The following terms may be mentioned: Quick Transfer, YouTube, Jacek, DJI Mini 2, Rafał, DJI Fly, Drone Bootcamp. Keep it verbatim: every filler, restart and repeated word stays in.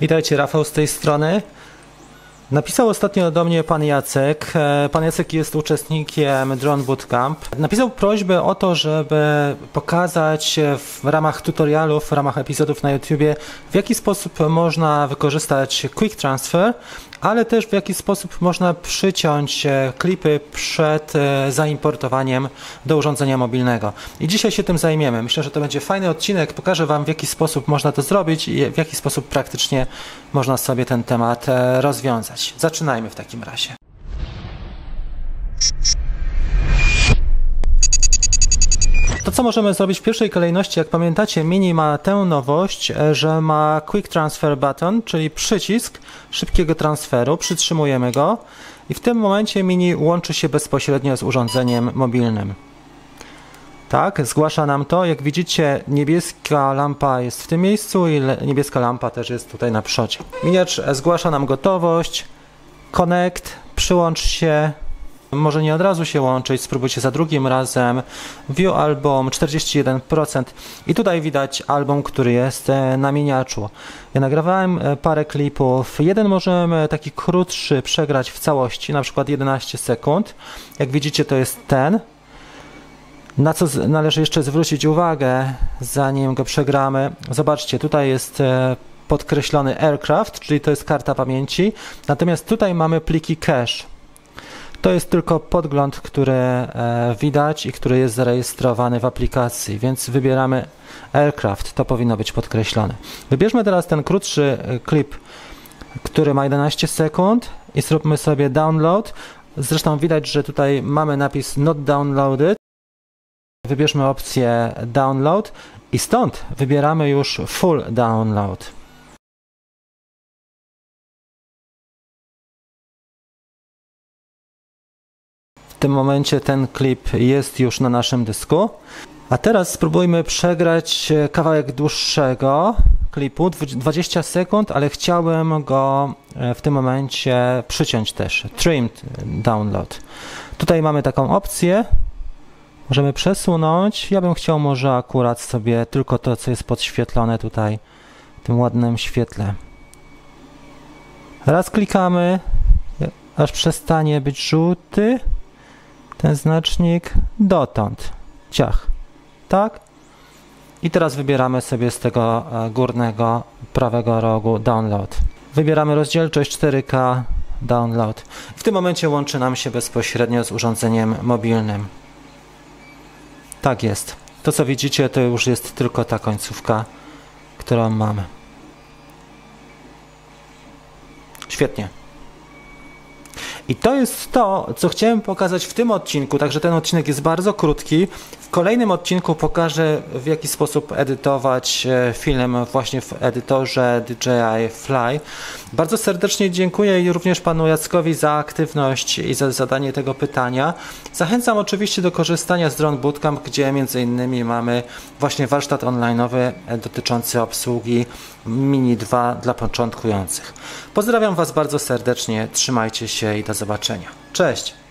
Witajcie, Rafał z tej strony. Napisał ostatnio do mnie pan Jacek. Pan Jacek jest uczestnikiem Drone Bootcamp. Napisał prośbę o to, żeby pokazać w ramach tutorialów, w ramach epizodów na YouTubie, w jaki sposób można wykorzystać Quick Transfer, ale też w jaki sposób można przyciąć klipy przed zaimportowaniem do urządzenia mobilnego. I dzisiaj się tym zajmiemy. Myślę, że to będzie fajny odcinek. Pokażę wam, w jaki sposób można to zrobić i w jaki sposób praktycznie można sobie ten temat rozwiązać. Zaczynajmy w takim razie. To, co możemy zrobić w pierwszej kolejności, jak pamiętacie, Mini ma tę nowość, że ma Quick Transfer Button, czyli przycisk szybkiego transferu. Przytrzymujemy go i w tym momencie Mini łączy się bezpośrednio z urządzeniem mobilnym. Tak, zgłasza nam to. Jak widzicie, niebieska lampa jest w tym miejscu i niebieska lampa też jest tutaj na przodzie. Miniacz zgłasza nam gotowość, connect, przyłącz się, może nie od razu się łączyć, spróbujcie za drugim razem, view album, czterdzieści jeden procent i tutaj widać album, który jest na miniaczu. Ja nagrywałem parę klipów, jeden możemy taki krótszy przegrać w całości, na przykład jedenaście sekund, jak widzicie to jest ten. Na co należy jeszcze zwrócić uwagę, zanim go przegramy. Zobaczcie, tutaj jest podkreślony aircraft, czyli to jest karta pamięci, natomiast tutaj mamy pliki cache. To jest tylko podgląd, który widać i który jest zarejestrowany w aplikacji, więc wybieramy aircraft, to powinno być podkreślone. Wybierzmy teraz ten krótszy klip, który ma jedenaście sekund i zróbmy sobie download. Zresztą widać, że tutaj mamy napis not downloaded. Wybierzmy opcję download i stąd wybieramy już full download. W tym momencie ten klip jest już na naszym dysku. A teraz spróbujmy przegrać kawałek dłuższego klipu, dwadzieścia sekund, ale chciałbym go w tym momencie przyciąć też. Trim download. Tutaj mamy taką opcję. Możemy przesunąć. Ja bym chciał może akurat sobie tylko to, co jest podświetlone tutaj w tym ładnym świetle. Raz klikamy, aż przestanie być żółty ten znacznik, dotąd. Ciach. Tak? I teraz wybieramy sobie z tego górnego prawego rogu download. Wybieramy rozdzielczość cztery K download. W tym momencie łączy nam się bezpośrednio z urządzeniem mobilnym. Tak jest. To, co widzicie, to już jest tylko ta końcówka, którą mamy. Świetnie. I to jest to, co chciałem pokazać w tym odcinku, także ten odcinek jest bardzo krótki. W kolejnym odcinku pokażę, w jaki sposób edytować film właśnie w edytorze D J I Fly. Bardzo serdecznie dziękuję i również panu Jackowi za aktywność i za zadanie tego pytania. Zachęcam oczywiście do korzystania z Drone Bootcamp, gdzie między innymi mamy właśnie warsztat online'owy dotyczący obsługi Mini dwa dla początkujących. Pozdrawiam was bardzo serdecznie, trzymajcie się i do zobaczenia. Cześć!